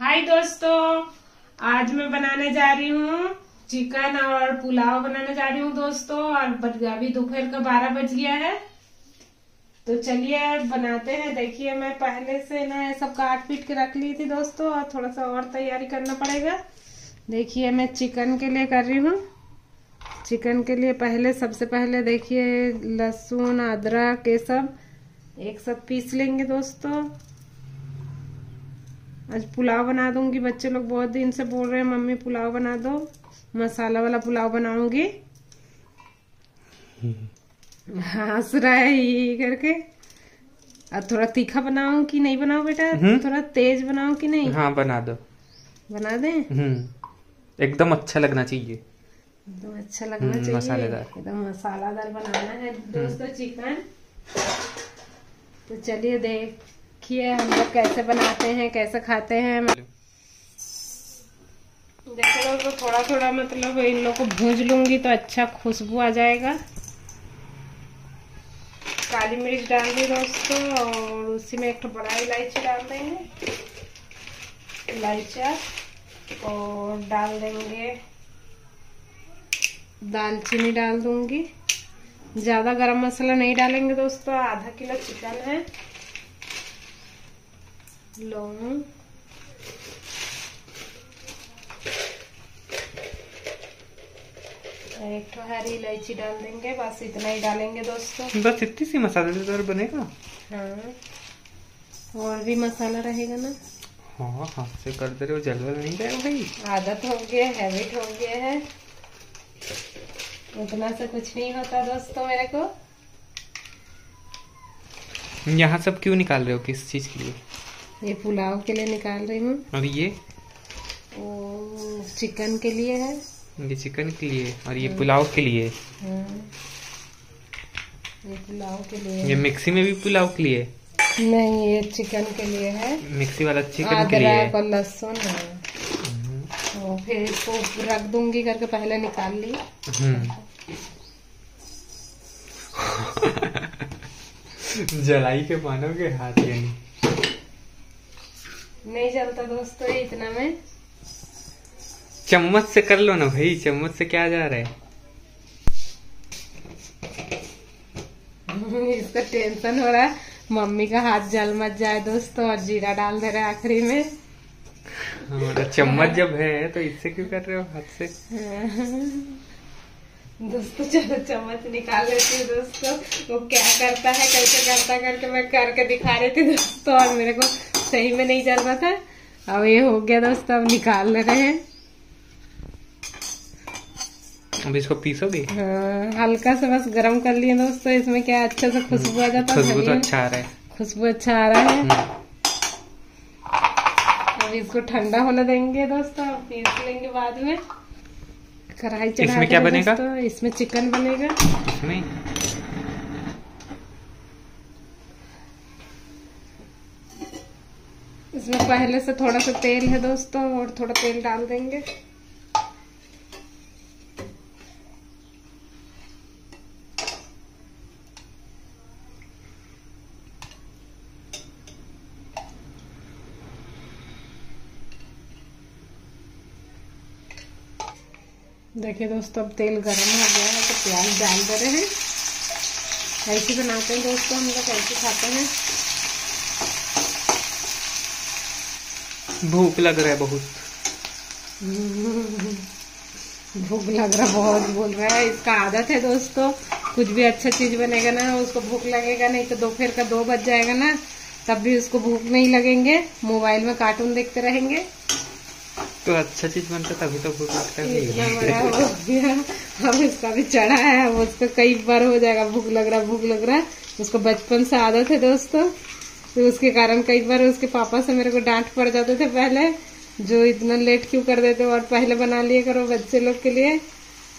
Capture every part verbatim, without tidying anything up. हाय दोस्तों, आज मैं बनाने जा रही हूँ चिकन और पुलाव बनाने जा रही हूँ दोस्तों। और अभी दोपहर का बारह बज गया है, तो चलिए बनाते हैं। देखिए मैं पहले से ना ये सब काट पीट के रख ली थी दोस्तों, और थोड़ा सा और तैयारी करना पड़ेगा। देखिए मैं चिकन के लिए कर रही हूँ। चिकन के लिए पहले सबसे पहले देखिए लहसुन अदरक ये सब एक साथ पीस लेंगे दोस्तों। आज पुलाव बना दूंगी, बच्चे लोग बहुत दिन से बोल रहे हैं मम्मी पुलाव बना दो, मसाला वाला पुलाव बनाऊंगी। हंस रहा है ये करके। अब थोड़ा तीखा बनाऊं कि नहीं बनाऊं बेटा? थोड़ा तेज बनाऊं कि नहीं? हाँ बना दो, बना दें। एकदम अच्छा लगना चाहिए, एकदम अच्छा लगना चाहिए, मसालेदार, एकदम मसालादार बनाना है दोस्तों चिकन। तो चलिए देख देखिए हम लोग कैसे बनाते हैं, कैसे खाते हैं। जैसे लोग तो थोड़ा थोड़ा मतलब इन लोगों को भूंज लूंगी तो अच्छा खुशबू आ जाएगा। काली मिर्च डाल दी दोस्तों, और उसी में एक तो बड़ा इलायची डाल देंगे, इलायचा, और डाल देंगे दालचीनी डाल दूंगी। ज़्यादा गरम मसाला नहीं डालेंगे दोस्तों, आधा किलो चिकन है। लौंग, एक तो हरी इलायची डाल देंगे, बस इतना ही डालेंगे दोस्तों। बस इतनी सी मसालेदार बनेगा। हाँ, और भी मसाला रहेगा ना। हाँ हाँ से कर दे रहे हो, जलवा नहीं रहेगा भाई। आदत हो गया, हैबिट हो गया है, उतना से कुछ नहीं होता दोस्तों मेरे को। यहाँ सब क्यों निकाल रहे हो, किस चीज के लिए? ये पुलाव के लिए निकाल रही हूँ। और ये ओ, चिकन के लिए है। ये चिकन के लिए और ये पुलाव के लिए। ये पुलाव के लिए। ये मिक्सी में भी पुलाव के लिए? नहीं, ये चिकन के लिए है। मिक्सी वाला चिकन के लिए। अदरक और लहसुन है, तो फिर इसको रख दूंगी करके पहले निकाल ली। जलाई के मानोगे हाथ यानी नहीं जलता दोस्तों इतना में। चम्मच से कर लो ना भाई, चम्मच से क्या जा रहा है। इसका टेंशन हो रहा है मम्मी का हाथ जल मत जाए दोस्तों, और जीरा डाल दे रहे आखिरी में। और चम्मच जब है तो इससे क्यों कर रहे हो हाथ से? दोस्तों चलो चम्मच निकाल लेती हूँ दोस्तों, वो क्या करता है कैसे करता करके मैं करके दिखा रही थी दोस्तों, और मेरे को सही में नहीं चल रहा था। अब ये हो गया दोस्तों, अब निकाल ले रहे हैं। अब इसको पीसो भी। हाँ, हल्का सा बस गरम कर लिए दोस्तों, इसमें क्या अच्छा सा खुशबू आ जाता है। खुशबू तो अच्छा आ रहा है, खुशबू अच्छा आ रहा है। अब इसको ठंडा होने देंगे दोस्तों, पीस लेंगे बाद में। कढ़ाई चढ़ा, इसमें क्या बनेगा? इसमें चिकन बनेगा। इसमें इसमें पहले से थोड़ा सा तेल है दोस्तों, और थोड़ा तेल डाल देंगे। देखिए दोस्तों अब तेल गरम हो गया है, तो प्याज डाल दे रहे हैं। ऐसे बनाते हैं दोस्तों हम लोग, ऐसे खाते हैं। भूख लग रहा है बहुत, भूख लग रहा बहुत बोल रहा है। इसका आदत है दोस्तों, कुछ भी अच्छा चीज बनेगा ना उसको भूख लगेगा नहीं। तो दोपहर का दो बज जाएगा ना, तब भी उसको भूख नहीं लगेंगे, मोबाइल में कार्टून देखते रहेंगे। तो अच्छा चीज बनता तभी तो भूख लगता है। इतना बड़ा हो गया, अब इसका भी चढ़ा है, उसको कई बार हो जाएगा भूख लग रहा भूख लग रहा। उसको बचपन से आदत है दोस्तों, तो उसके कारण कई बार उसके पापा से मेरे को डांट पड़ जाते थे पहले, जो इतना लेट क्यों कर देते हो और पहले बना लिए करो। बच्चे लोग के लिए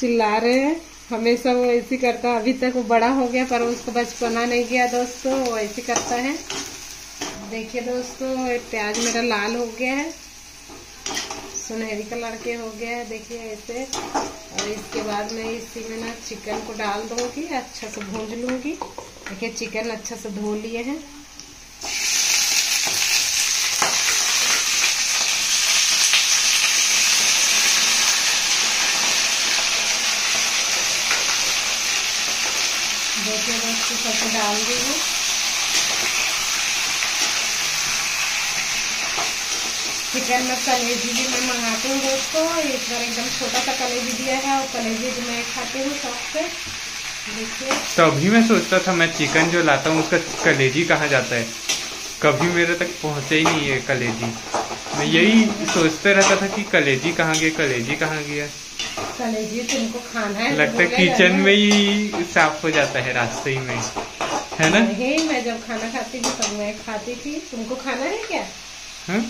चिल्ला रहे हैं हमेशा, वो ऐसी करता। अभी तक वो बड़ा हो गया पर उसको बचपना नहीं गया दोस्तों, वो ऐसी करता है। देखिए दोस्तों प्याज मेरा लाल हो गया है, सुनहरी कलर के हो गया है देखिए ऐसे। और इसके बाद मैं इसी में ना चिकन को डाल दूंगी, अच्छा से भून लूंगी। देखिए चिकन अच्छा से धो लिए हैं। सब्जी में इसकी सब्जी डाल दी हूँ। चिकन में कलेजी भी मैं मंगाती हूँ दोस्तों, इस बार एकदम छोटा सा कलेजी दिया है और कलेजी भी मैं खाती हूँ शौक से। देखिए, तभी मैं सोचता था मैं चिकन जो लाता हूँ उसका कलेजी कहाँ जाता है, कभी मेरे तक पहुँचे ही नहीं है कलेजी। मैं यही सोचते रहता था कि कलेजी कहाँ गया, कलेजी कहाँ गया। कलेजी तुमको खाना है, लगता है किचन में ही साफ हो जाता है रास्ते ही में, है ना? नहीं, मैं जब खाना खाती थी तब मैं खाती थी। तुमको खाना है क्या? हाँ,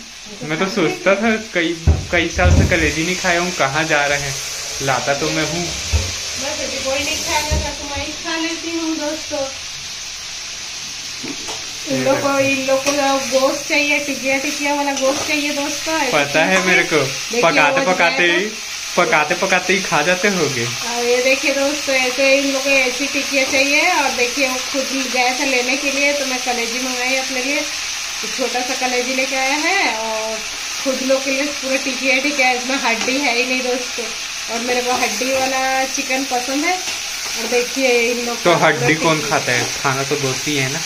मैं तो सोचता था कई कई साल से कलेजी नहीं खाया हूँ, कहाँ जा रहे हैं, लाता तो मैं हूँ। बस कोई नहीं खाएगा तो मैं ही खा लेती हूँ दोस्तों। इन लोग को इन लोग को गोश्त चाहिए, टिकिया टिकिया वाला गोश्त चाहिए दोस्तों। पता है मेरे को, पकाते पकाते पकाते पकाते ही खा जाते होंगे। ये देखिए दोस्तों, ऐसे इन लोगों को ऐसी टिकिया चाहिए। और देखिए वो खुद गए थे लेने के लिए, तो मैं कलेजी मंगाई अपने लिए, छोटा सा कलेजी लेके आया है। और खुद लोग के लिए पूरा टिकिया टिकिया, इसमें हड्डी है ही नहीं दोस्तों। और मेरे को हड्डी वाला चिकन पसंद है। और देखिए इन लोग तो हड्डी कौन खाता है, खाना तो दोस्त ही है ना।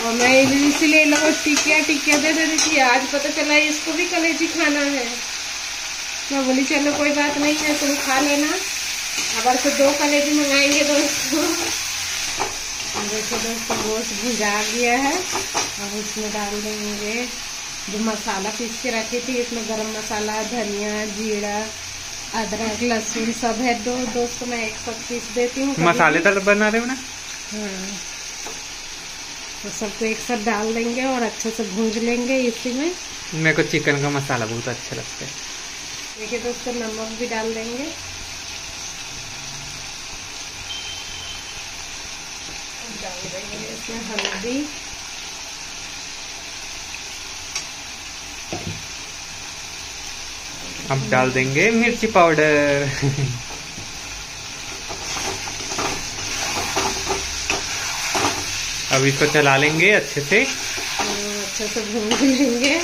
और मैं इसीलिए इन लोगों को टिकिया टिकिया दे देती थी। आज पता चला इसको भी कलेजी खाना है। मैं बोली चलो कोई बात नहीं है, तुम खा लेना। अब तो दो कलेजी मंगाएंगे दोस्तों। देखो दोस्तों, गोश्त भुजा गया है और इसमें डाल देंगे जो मसाला पीस के रखी थी। इसमें गरम मसाला, धनिया, जीरा, अदरक, लहसुन सब है। दो दोस्तों मैं एक साथ पीस देती हूँ। मसालेदार बना रहे हो ना? हाँ, तो सबको एक साथ डाल देंगे और अच्छे से भून लेंगे इसी में। मेरे को चिकन का मसाला बहुत अच्छा लगता है। देखिए दोस्तों, नमक भी डाल देंगे। डाल देंगे इसमें हल्दी। अब डाल देंगे मिर्ची पाउडर। अब इसको चला लेंगे अच्छे से, अच्छे से भून लेंगे।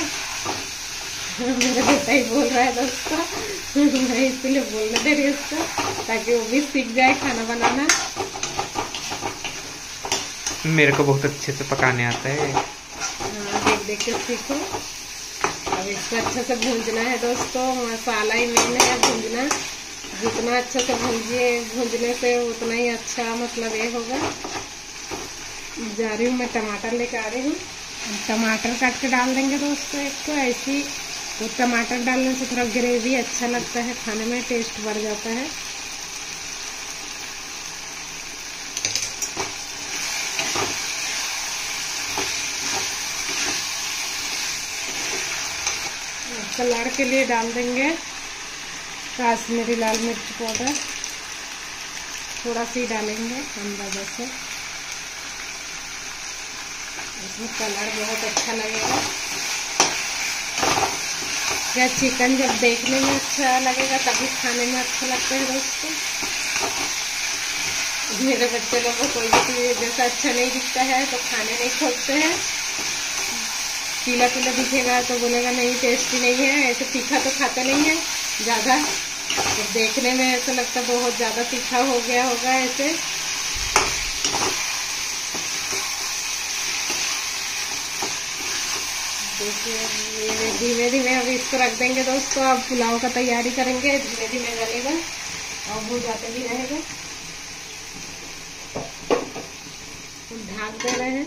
मेरा बेटा ही बोल रहा है दोस्तों, मैं इसलिए बोलने दे रही हूँ उसको, ताकि वो भी सीख जाए खाना बनाना। मेरे को बहुत अच्छे से पकाने आता है। हाँ, देख देख के सीखो। अब इसको अच्छे से भूंजना है दोस्तों, मसाला ही मेन है भूंजना। जितना अच्छे से भूंजिए, भूंजने से उतना ही अच्छा मतलब ये होगा। जा रही हूँ मैं, टमाटर लेकर आ रही हूँ। टमाटर काट के डाल देंगे दोस्तों। एक तो ऐसी तो टमाटर डालने से थोड़ा ग्रेवी अच्छा लगता है खाने में, टेस्ट बढ़ जाता है। कलर के लिए डाल देंगे कश्मीरी लाल मिर्च पाउडर, थोड़ा सी डालेंगे अंदाजा से। इसमें कलर बहुत अच्छा लगेगा। क्या चिकन जब देखने में अच्छा लगेगा तभी खाने में अच्छा लगता है दोस्तों। मेरे बच्चे लोग को कोई भी चीज जैसा अच्छा नहीं दिखता है तो खाने नहीं खोजते हैं। पीला पीला दिखेगा तो बोलेगा नहीं टेस्टी नहीं है, ऐसे तीखा तो खाता नहीं है ज़्यादा। तो देखने में ऐसा लगता बहुत ज़्यादा तीखा हो गया होगा ऐसे। देखिए धीमे धीमे अब इसको रख देंगे दोस्तों। अब पुलाव का तैयारी करेंगे, धीमे धीमे गलेगा और वो जाते भी रहेगा। ढाक दे रहे हैं।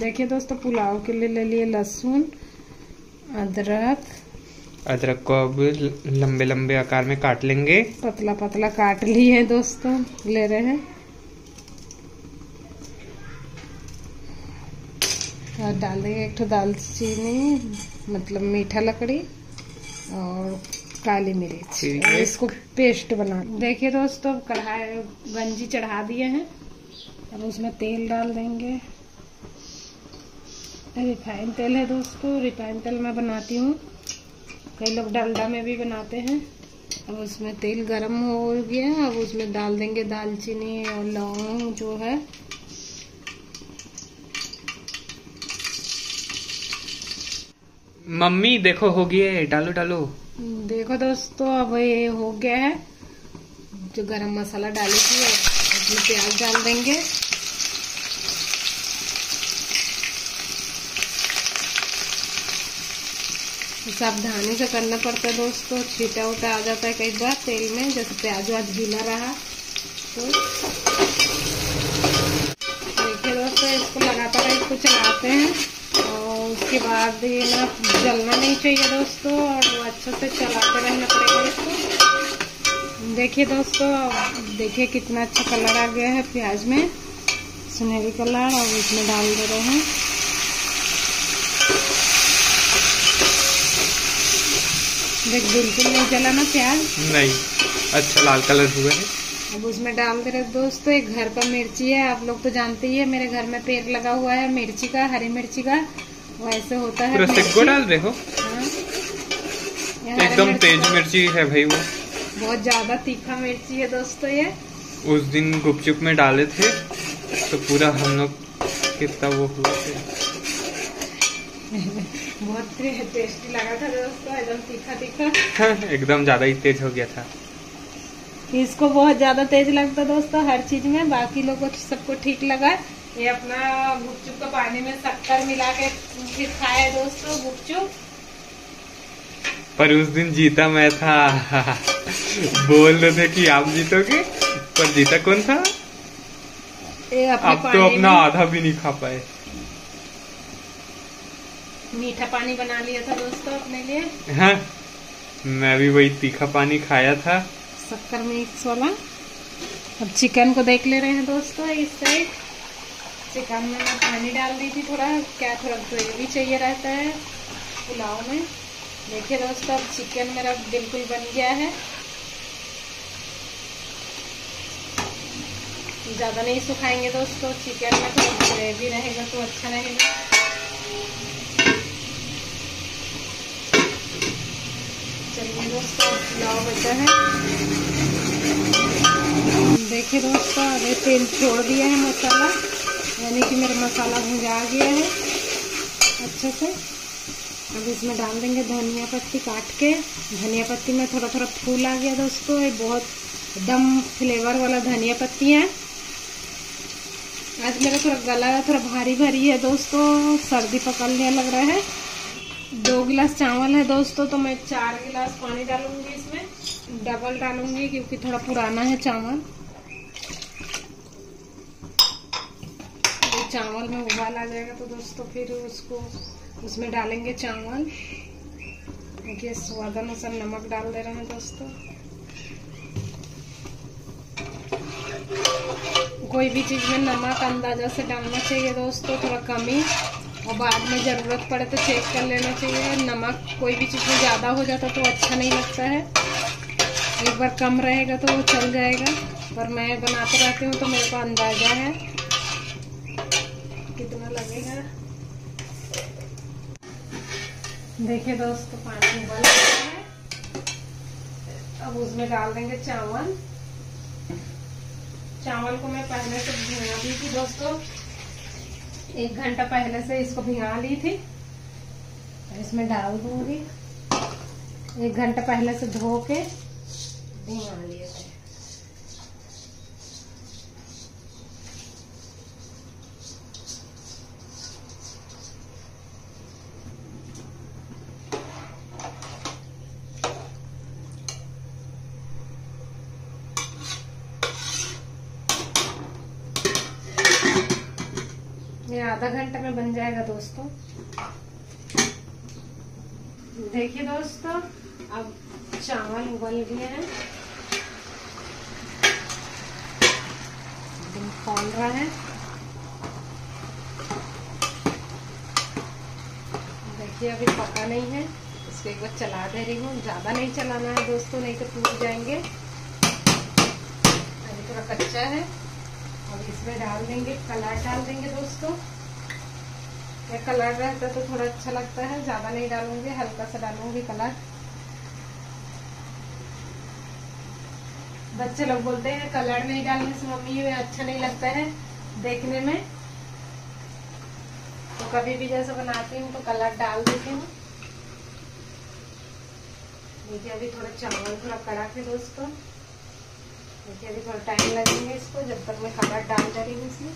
देखिए दोस्तों, पुलाव के लिए ले लिए लहसुन, अदरक। अदरक को अब लंबे लंबे आकार में काट लेंगे। पतला पतला काट लिए है दोस्तों, ले रहे हैं और डाल देंगे एक तो दालचीनी, मतलब मीठा लकड़ी और काली मिर्च। इसको पेस्ट बना। देखिए दोस्तों, कढ़ाई गंजी चढ़ा दिए हैं। अब उसमें तेल डाल देंगे, रिफाइंड तेल है दोस्तों। रिफाइंड तेल मैं बनाती हूँ, कई लोग डालडा में भी बनाते हैं। अब उसमें तेल गर्म हो गया, अब उसमें डाल देंगे दालचीनी और लौंग जो है। मम्मी देखो हो गया है, डालो डालो। देखो दोस्तों, अब ये हो गया है। जो गरम मसाला डाली थी उसमें प्याज डाल देंगे। सावधानी से करना पड़ता है दोस्तों। छीटा उटा आ जाता है कई बार तेल में, जैसे प्याज व्याज गीला रहा तो। देखिए दोस्तों इसको लगातार इसको चलाते हैं और उसके बाद ये ना जलना नहीं चाहिए दोस्तों, और वो अच्छे से चलाते रहना पड़ेगा इसको। देखिए दोस्तों, देखिए कितना अच्छा कलर आ गया है प्याज में, सुनहरी कलर, और इसमें डाल दे रहे हैं। देख बिल्कुल नहीं जला ना प्याज, नहीं अच्छा लाल कलर हुआ है। अब उसमें डाल दे रहे दोस्तों एक घर का मिर्ची है, आप लोग तो जानते ही है मेरे घर में पेड़ लगा हुआ है मिर्ची का, हरी मिर्ची का, वैसे होता है। डाल रहे हो एकदम तेज मिर्ची है भाई, वो बहुत ज्यादा तीखा मिर्ची है दोस्तों। ये उस दिन गुपचुप में डाले थे तो पूरा हम लोग कितना वो हुआ बहुत टेस्टी लगा था दोस्तों, एकदम तीखा तीखा एकदम ज्यादा ही तेज हो गया था। इसको बहुत ज्यादा तेज लगता दोस्तों हर चीज में, बाकी लोगों को सबको ठीक लगा। ये अपना गुपचुप का पानी में शक्कर मिला के फिर खाए दोस्तों गुपचुप। पर उस दिन जीता मैं था बोल रहे थे कि आप जीतोगे, पर जीता कौन था? ये आप तो अपना आधा भी नहीं खा पाए। मीठा पानी बना लिया था दोस्तों अपने लिए। हाँ, मैं भी वही तीखा पानी खाया था, शक्कर मिक्स वाला। अब चिकन को देख ले रहे हैं दोस्तों, इस साइड चिकन में मैं पानी डाल दी थी थोड़ा, क्या थोड़ा ग्रेवी चाहिए रहता है पुलाव में। देखिए दोस्तों अब चिकन मेरा बिल्कुल बन गया है, ज्यादा नहीं सुखाएंगे दोस्तों, चिकन में थोड़ा ग्रेवी रहेगा तो अच्छा रहेगा। दोस्तों पुलाव बचा है। देखिए दोस्तों अभी तेल छोड़ दिया है मसाला, यानी कि मेरा मसाला भुजा गया है अच्छे से। अब इसमें डाल देंगे धनिया पत्ती काट के, धनिया पत्ती में थोड़ा थोड़ा फूल आ गया दोस्तों, ये बहुत एकदम फ्लेवर वाला धनिया पत्ती है। आज मेरा थोड़ा गला थोड़ा भारी भारी है दोस्तों, सर्दी पकड़ने लग रहा है। दो गिलास चावल है दोस्तों तो मैं चार गिलास पानी डालूंगी, इसमें डबल डालूंगी क्योंकि थोड़ा पुराना है चावल। तो चावल में उबाल आ जाएगा तो दोस्तों फिर उसको उसमें डालेंगे चावल। देखिए स्वाद अनुसार नमक डाल दे रहे हैं दोस्तों। कोई भी चीज में नमक अंदाजा से डालना चाहिए दोस्तों, थोड़ा कमी, और बाद में ज़रूरत पड़े तो चेक कर लेना चाहिए। नमक कोई भी चीज़ में ज़्यादा हो जाता तो अच्छा नहीं लगता है, एक बार कम रहेगा तो वो चल जाएगा। पर मैं बनाते रहती हूँ तो मेरे को अंदाज़ा है कितना लगेगा। देखिए दोस्तों पानी उबल रहा है, अब उसमें डाल देंगे चावल। चावल को मैं पहले से भिगा दी थी दोस्तों, एक घंटा पहले से इसको भिगा ली थी, इसमें डाल दूंगी। एक घंटा पहले से धो के भिगा लिए थे। आधा घंटे में बन जाएगा दोस्तों। देखिए दोस्तों अब चावल उबल गए हैं, एकदम फूल रहा है। देखिए अभी पका नहीं है, इसको एक बार चला दे रही हूँ, ज्यादा नहीं चलाना है दोस्तों नहीं तो टूट जाएंगे। अभी थोड़ा कच्चा है, अब इसमें डाल देंगे कलर, डाल देंगे दोस्तों। ये कलर रहता तो थोड़ा अच्छा लगता है, ज्यादा नहीं डालूंगी, हल्का सा डालूंगी कलर। बच्चे लोग बोलते हैं कलर नहीं डालने से मम्मी ये अच्छा नहीं लगता है देखने में, तो कभी भी जैसे बनाती हूँ तो कलर डाल देती हूँ। देखिए अभी थोड़ा चावल थोड़ा कड़ा है दोस्तों, देखिए अभी थोड़ा टाइम लगेगा इसको, जब तक मैं कलर डाल जा रही हूँ इसमें।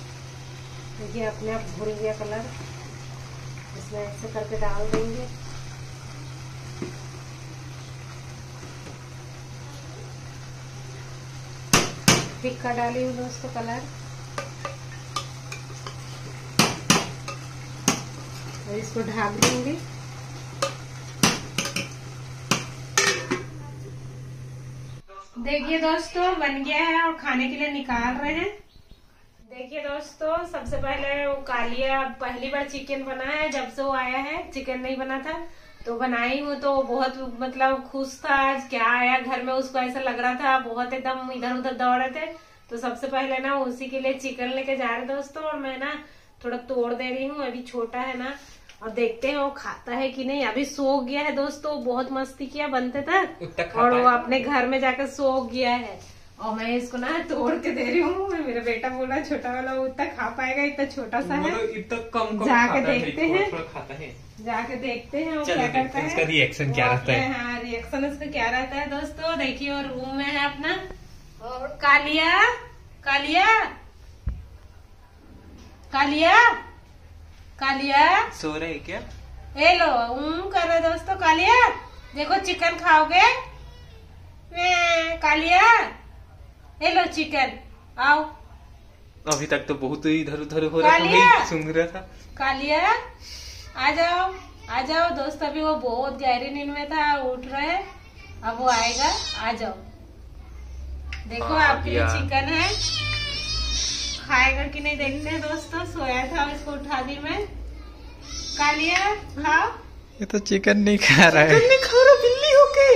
देखिए अपने आप भूल गया कलर, इसमें ऐसे करके डाल देंगे। फीका डाली हूँ दोस्तों कलर। और इसको ढाक दूंगी। देखिए दोस्तों बन गया है और खाने के लिए निकाल रहे हैं। देखिए दोस्तों सबसे पहले वो कालिया पहली बार चिकन बना है, जब से वो आया है चिकन नहीं बना था तो बनाई हूँ, तो बहुत मतलब खुश था आज क्या आया घर में, उसको ऐसा लग रहा था बहुत एकदम इधर उधर दौड़ रहे थे। तो सबसे पहले ना उसी के लिए चिकन लेके जा रहे दोस्तों, और मैं ना थोड़ा तोड़ दे रही हूँ, अभी छोटा है ना, और देखते हैं वो खाता है कि नहीं। अभी सो गया है दोस्तों, बहुत मस्ती किया बनते तक और वो अपने घर में जाकर सो गया है। और मैं इसको ना तोड़ के दे रही हूँ, मेरा बेटा बोला छोटा वाला उतना खा पाएगा, इतना छोटा सा है, इतना कम कम जाके देखते हैं, खाता है जाके देखते हैं वो क्या करता है, इसका रिएक्शन क्या रहता है। हाँ रिएक्शन इसका क्या रहता है दोस्तों। देखिए और रूम में है अपना, और कालिया कालिया कालिया कालिया सो रही क्या? ए लो ऊँ कर रहे दोस्तों। कालिया देखो चिकन खाओगे? कालिया ए लो चिकन आओ। अभी तक तो बहुत इधर उधर हो रहा था, सूंघ रहा था। कालिया आ जाओ आ जाओ दोस्त, अभी वो बहुत गहरी नींद में था, उठ रहा है, अब वो आएगा, आ जाओ। देखो आपके लिए चिकन है, खाएगा कि नहीं देखते हैं दोस्तों। सोया था, इसको उठा दी मैं। कालिया खाओ। ये तो चिकन नहीं खा रहा है, चिकन नहीं खा रहा बिल्ली होके,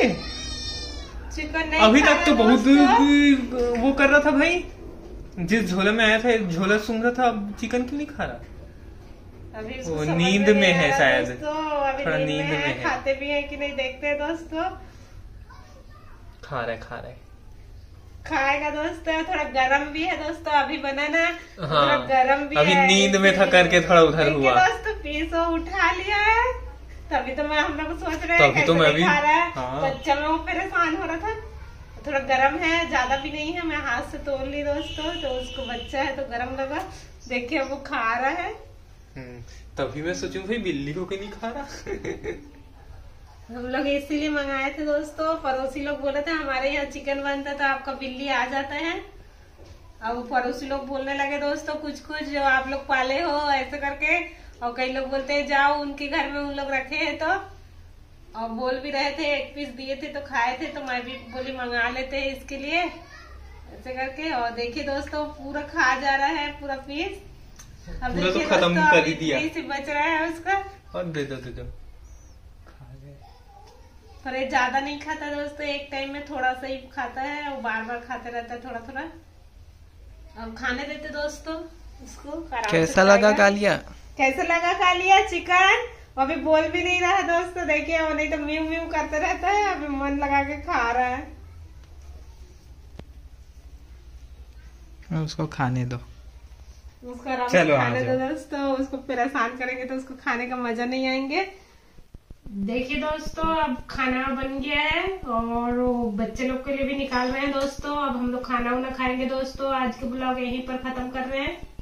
चिकन नहीं अभी तक तो बहुत वो कर रहा था भाई, जिस झोले में आया था झोला सूंघ रहा था, अब चिकन क्यों नहीं खा रहा? अभी वो नींद में है शायद, थोड़ा नींद में है। खाते भी है कि नहीं देखते हैं दोस्तों। खा रहे खा रहे खाएगा दोस्तों, थोड़ा गरम भी है दोस्तों, अभी बनाना थोड़ा गरम भी है, अभी नींद में था करके थोड़ा उधर हुआ दोस्तों। पीसो उठा लिया है, तभी तो मैं हम लोग सोच रहे हैं तो मैं भी खा रहा है, बच्चा में वो परेशान हो रहा था। थोड़ा गरम है, ज्यादा भी नहीं है, मैं हाथ से तोड़ ली दोस्तों, तो उसको बच्चा है तो गरम लगा। देखिए वो खा रहा है, तभी मैं सोचूं भाई बिल्ली को क्यों नहीं खा रहा। हम लोग इसीलिए मंगाए थे दोस्तों, पड़ोसी लोग बोले थे हमारे यहाँ चिकन बनता था, आपका बिल्ली आ जाता है। अब पड़ोसी लोग बोलने लगे दोस्तों कुछ कुछ, जो आप लोग पाले हो ऐसे करके, और कई लोग बोलते हैं जाओ उनके घर में, उन लोग रखे हैं तो, और बोल भी रहे थे एक पीस दिए थे तो खाए थे, तो मैं भी बोली मंगा लेते है इसके लिए ऐसे करके। और देखिए दोस्तों पूरा खा जा रहा है, पूरा पीस पूरा तो खत्म कर ही दिया, से बच रहा है उसका। और दे दो दे दो खा गए, पर ये ज्यादा नहीं खाता दोस्तों, एक टाइम में थोड़ा सा ही खाता है, वो बार बार खाते रहता है थोड़ा थोड़ा। अब खाने देते दोस्तों इसको। कैसा लगा कालिया? कैसा लगा कालिया चिकन? अभी बोल भी नहीं रहा दोस्तों, देखिए वो नहीं तो म्यू म्यू करते रहता है, अभी मन लगा के खा रहा है। उसको खाने दो, उसका चलो खाने दो दोस्तों, उसको परेशान करेंगे तो उसको खाने का मजा नहीं आएंगे। देखिए दोस्तों अब खाना बन गया है, और बच्चे लोग के लिए भी निकाल रहे हैं दोस्तों। अब हम लोग खाना उना खाएंगे दोस्तों। आज के ब्लॉग यहीं पर खत्म कर रहे हैं।